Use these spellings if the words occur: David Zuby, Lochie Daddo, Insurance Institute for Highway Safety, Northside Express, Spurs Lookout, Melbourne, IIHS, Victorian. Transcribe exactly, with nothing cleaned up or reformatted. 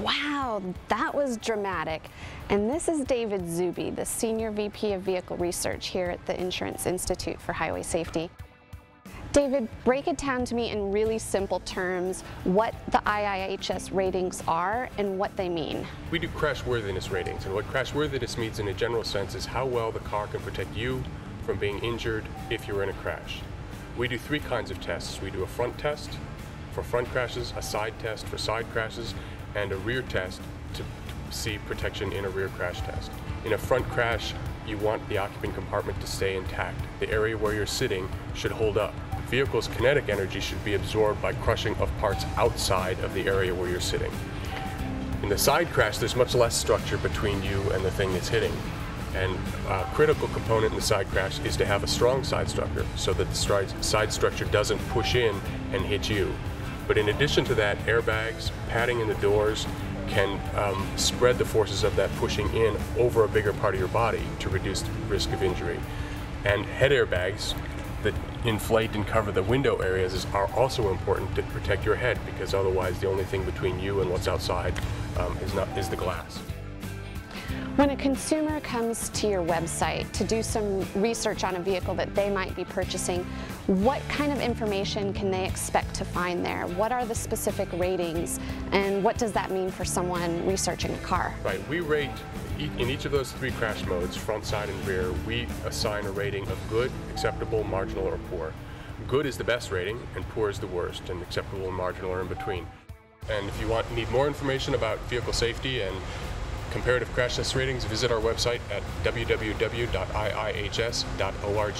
Wow, that was dramatic. And this is David Zuby, the Senior V P of Vehicle Research here at the Insurance Institute for Highway Safety. David, break it down to me in really simple terms what the I I H S ratings are and what they mean. We do crashworthiness ratings, and what crashworthiness means in a general sense is how well the car can protect you from being injured if you're in a crash. We do three kinds of tests. We do a front test for front crashes, a side test for side crashes, and a rear test to see protection in a rear crash test. In a front crash, you want the occupant compartment to stay intact. The area where you're sitting should hold up. Vehicle's kinetic energy should be absorbed by crushing of parts outside of the area where you're sitting. In the side crash, there's much less structure between you and the thing that's hitting. And a critical component in the side crash is to have a strong side structure so that the side structure doesn't push in and hit you. But in addition to that, airbags, padding in the doors can um, spread the forces of that pushing in over a bigger part of your body to reduce the risk of injury. And head airbags that inflate and cover the window areas is, are also important to protect your head, because otherwise the only thing between you and what's outside um, is, not, is the glass. When a consumer comes to your website to do some research on a vehicle that they might be purchasing, what kind of information can they expect to find there? What are the specific ratings, and what does that mean for someone researching a car? Right, we rate, in each of those three crash modes, front, side, and rear, we assign a rating of good, acceptable, marginal, or poor. Good is the best rating, and poor is the worst, and acceptable and marginal are in between. And if you want need more information about vehicle safety and comparative crash test ratings, visit our website at w w w dot I I H S dot org.